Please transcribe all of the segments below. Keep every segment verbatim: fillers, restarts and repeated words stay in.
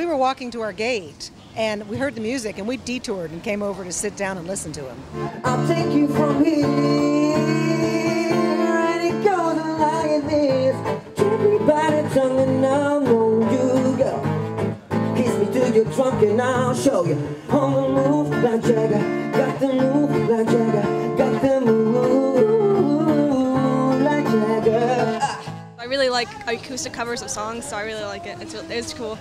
We were walking to our gate and we heard the music and we detoured and came over to sit down and listen to him. I'll take you from here and it goes like this. Everybody tongue and I'll know you go. Kiss me till you're drunk and I'll show you. On the move like Jagger, got the move like Jagger, got the move like Jagger. I really like acoustic covers of songs, so I really like it. It's, it's cool.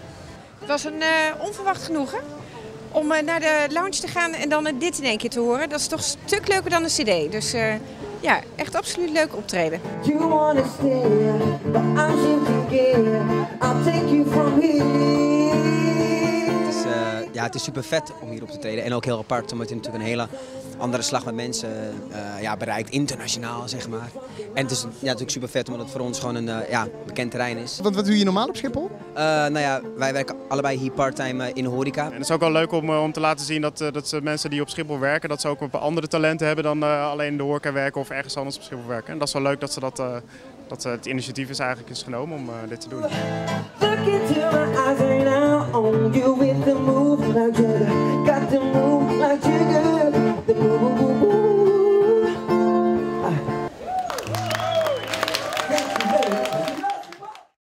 Het was een uh, onverwacht genoegen om uh, naar de lounge te gaan en dan uh, dit in één keer te horen. Dat is toch een stuk leuker dan een cd. Dus uh, ja, echt absoluut leuk optreden. Het is, uh, ja, het is super vet om hierop te treden en ook heel apart omdat je natuurlijk een hele andere slag met mensen uh, ja, bereikt, internationaal zeg maar. En het is ja, natuurlijk super vet omdat het voor ons gewoon een uh, ja, bekend terrein is. Want wat doe je normaal op Schiphol? Uh, nou ja, wij werken allebei hier part-time uh, in de horeca. En het is ook wel leuk om, uh, om te laten zien dat, uh, dat mensen die op Schiphol werken, dat ze ook andere talenten hebben dan uh, alleen in de horeca werken of ergens anders op Schiphol werken. En dat is wel leuk dat, ze dat, uh, dat uh, het initiatief is eigenlijk is genomen om uh, dit te doen. Look